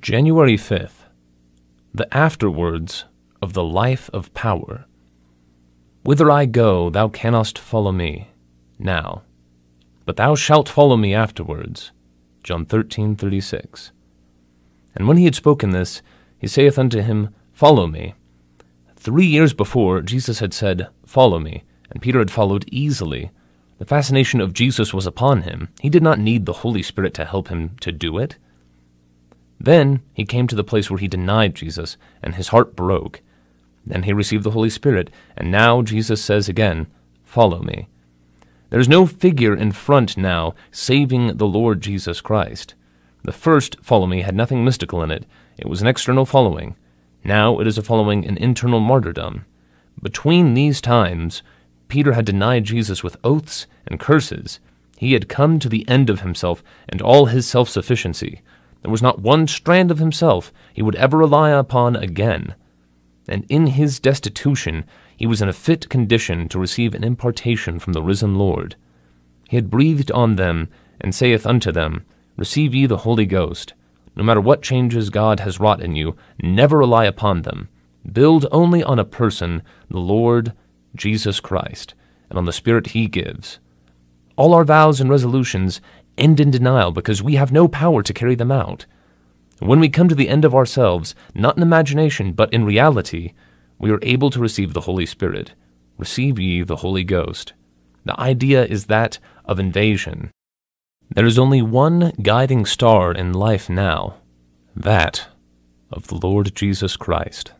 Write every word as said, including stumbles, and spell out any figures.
January fifth, the afterwards of the life of power. Whither I go, thou canst follow me now, but thou shalt follow me afterwards. John thirteen thirty-six. And when he had spoken this, he saith unto him, Follow me. Three years before, Jesus had said, Follow me, and Peter had followed easily. The fascination of Jesus was upon him. He did not need the Holy Spirit to help him to do it. Then he came to the place where he denied Jesus, and his heart broke. Then he received the Holy Spirit, and now Jesus says again, Follow me. There is no figure in front now saving the Lord Jesus Christ. The first follow me had nothing mystical in it. It was an external following. Now it is a following an internal martyrdom. Between these times, Peter had denied Jesus with oaths and curses. He had come to the end of himself and all his self-sufficiency. There was not one strand of himself he would ever rely upon again. And in his destitution, he was in a fit condition to receive an impartation from the risen Lord. He had breathed on them, and saith unto them, Receive ye the Holy Ghost. No matter what changes God has wrought in you, never rely upon them. Build only on a person, the Lord Jesus Christ, and on the Spirit he gives. All our vows and resolutions end in denial because we have no power to carry them out. When we come to the end of ourselves, not in imagination, but in reality, we are able to receive the Holy Spirit. Receive ye the Holy Ghost. The idea is that of invasion. There is only one guiding star in life now, that of the Lord Jesus Christ.